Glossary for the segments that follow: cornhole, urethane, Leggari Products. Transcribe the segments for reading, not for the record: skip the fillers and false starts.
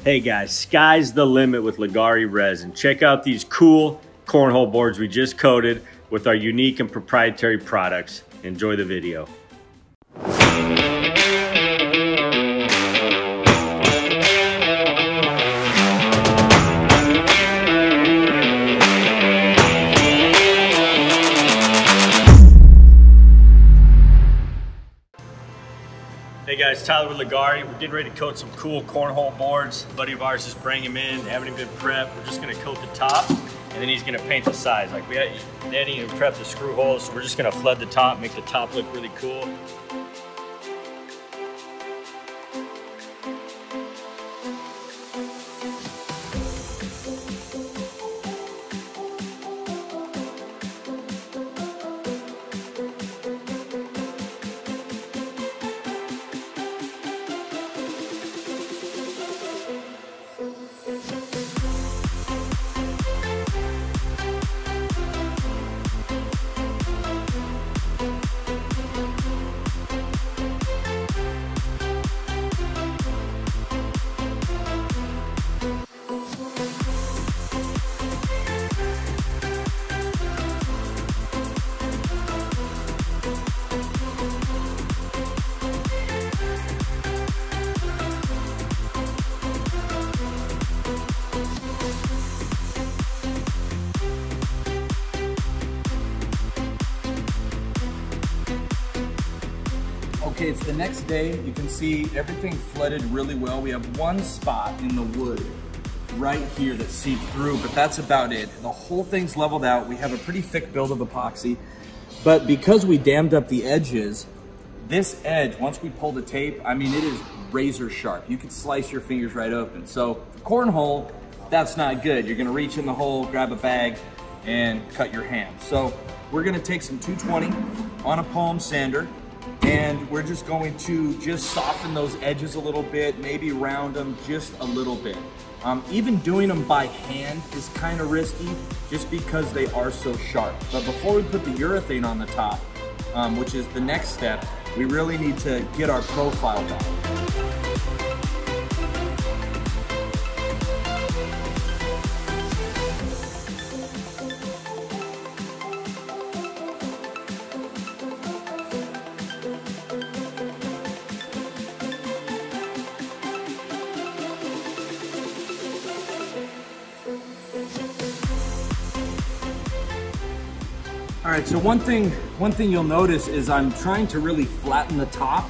Hey guys, sky's the limit with Leggari resin. Check out these cool cornhole boards we just coated with our unique and proprietary products. Enjoy the video. Hey guys, Tyler with Leggari. We're getting ready to coat some cool cornhole boards. A buddy of ours just bring them in, having a good prep. We're just gonna coat the top and then he's gonna paint the sides. Like they hadn't even prepped the screw holes, so we're just gonna flood the top, make the top look really cool. Okay, it's the next day. You can see everything flooded really well. We have one spot in the wood right here that seeped through, but that's about it. The whole thing's leveled out. We have a pretty thick build of epoxy, but because we dammed up the edges, this edge, once we pull the tape, I mean, it is razor sharp. You could slice your fingers right open. So cornhole, that's not good. You're gonna reach in the hole, grab a bag, and cut your hand. So we're gonna take some 220 on a palm sander, and we're just going to soften those edges a little bit, maybe round them just a little bit. Even doing them by hand is kind of risky just because they are so sharp. But before we put the urethane on the top, which is the next step, we really need to get our profile down. All right, so one thing you'll notice is I'm trying to really flatten the top.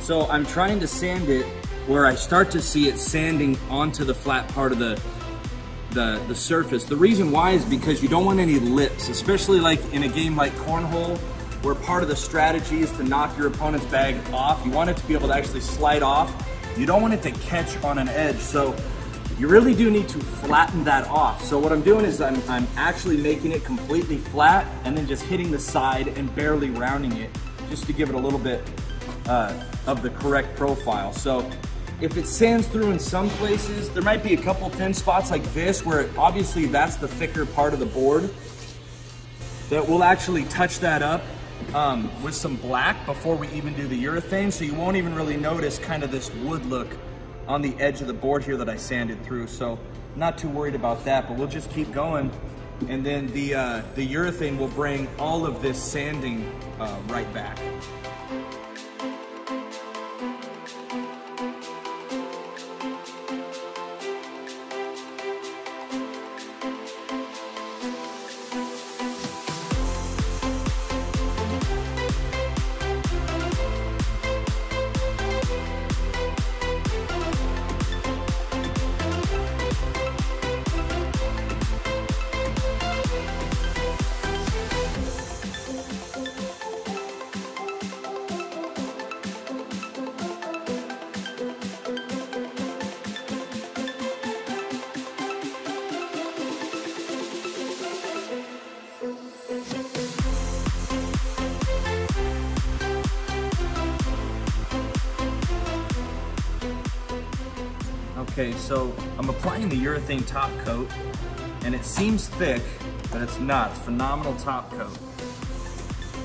So I'm trying to sand it where I start to see it sanding onto the flat part of the surface. The reason why is because you don't want any lips, especially like in a game like cornhole, where part of the strategy is to knock your opponent's bag off. You want it to be able to actually slide off. You don't want it to catch on an edge. So you really do need to flatten that off. So what I'm doing is I'm actually making it completely flat and then just hitting the side and barely rounding it just to give it a little bit of the correct profile. So if it sands through in some places, there might be a couple thin spots like this where it, obviously that's the thicker part of the board, that we'll actually touch that up with some black before we even do the urethane. So you won't even really notice kind of this wood look on the edge of the board here that I sanded through. So not too worried about that, but we'll just keep going. And then the urethane will bring all of this sanding right back. Okay, so I'm applying the urethane top coat, and it seems thick, but it's not. It's phenomenal top coat.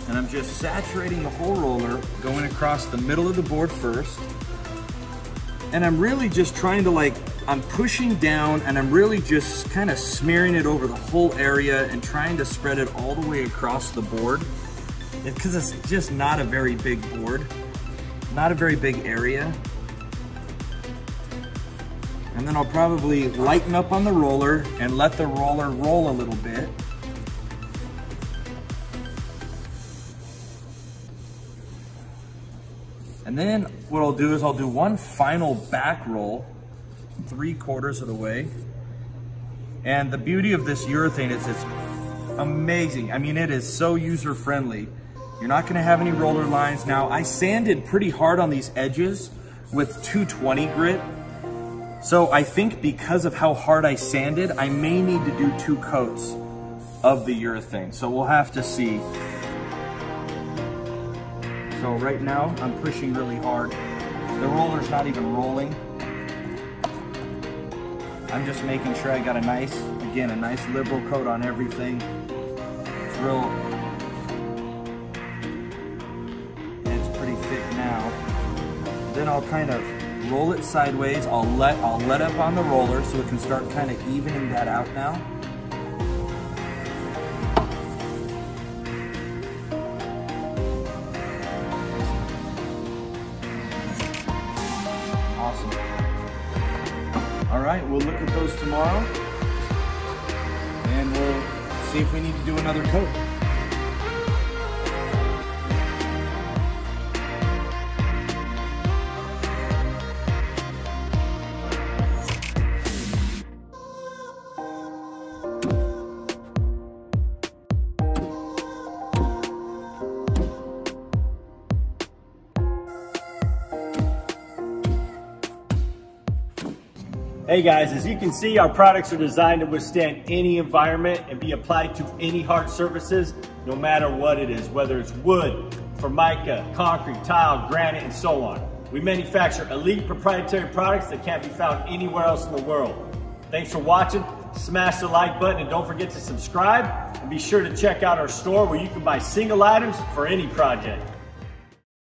And I'm just saturating the whole roller, going across the middle of the board first. And I'm really just trying to like I'm pushing down and I'm really just kind of smearing it over the whole area and trying to spread it all the way across the board, because it's just not a very big board, not a very big area. And then I'll probably lighten up on the roller and let the roller roll a little bit. And then what I'll do is I'll do one final back roll, 3/4 of the way. And the beauty of this urethane is it's amazing. I mean, it is so user-friendly. You're not gonna have any roller lines. Now, I sanded pretty hard on these edges with 220 grit. So I think because of how hard I sanded, I may need to do 2 coats of the urethane. So we'll have to see. So right now I'm pushing really hard. The roller's not even rolling. I'm just making sure I got a nice, again, a nice liberal coat on everything. It's real, and it's pretty thick now. Then I'll kind of roll it sideways. I'll let up on the roller so it can start kind of evening that out now. Awesome. All right, we'll look at those tomorrow and we'll see if we need to do another coat. Hey guys, as you can see, our products are designed to withstand any environment and be applied to any hard surfaces, no matter what it is, whether it's wood, formica, concrete, tile, granite, and so on. We manufacture elite proprietary products that can't be found anywhere else in the world. Thanks for watching. Smash the like button and don't forget to subscribe. And be sure to check out our store where you can buy single items for any project.